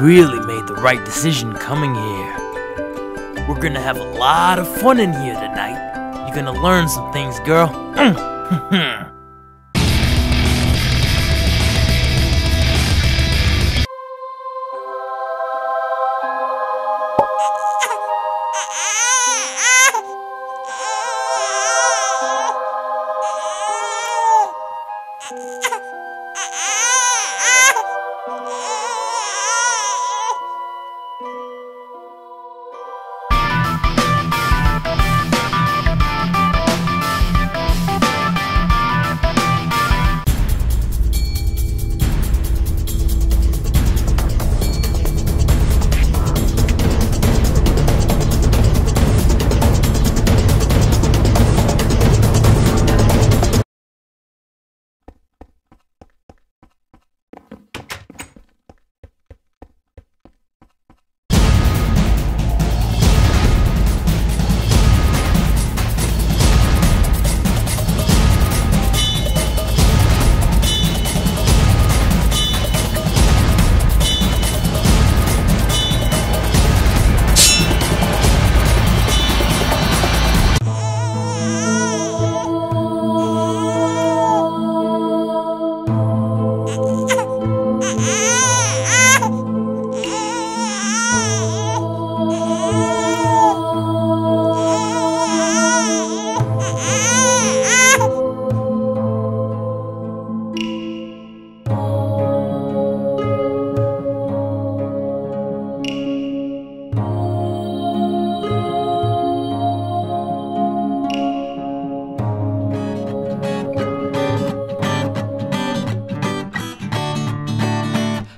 really made the right decision coming here. We're gonna have a lot of fun in here tonight. You're gonna learn some things, girl.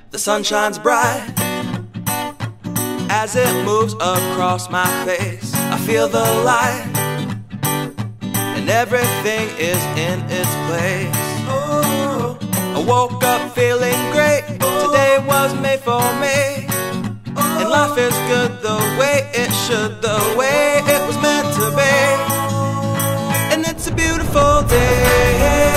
The sun shines bright as it moves across my face. I feel the light and everything is in its place. Oh, I woke up feeling great. Today was made for me, and life is good the way it should, the way it was meant to be. And it's a beautiful day.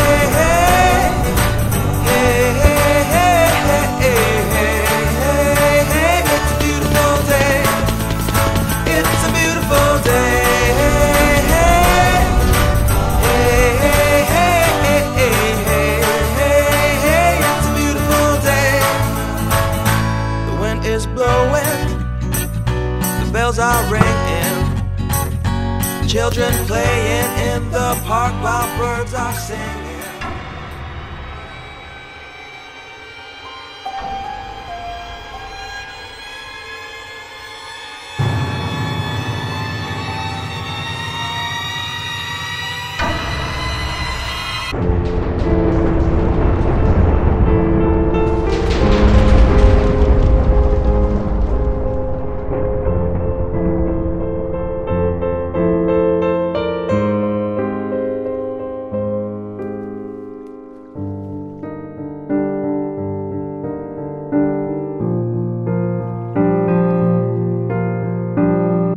Bells are ringing, children playing in the park while birds are singing.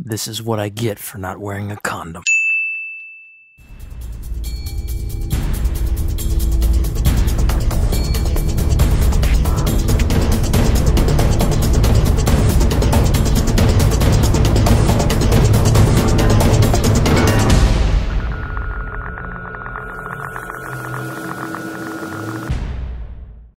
This is what I get for not wearing a condom.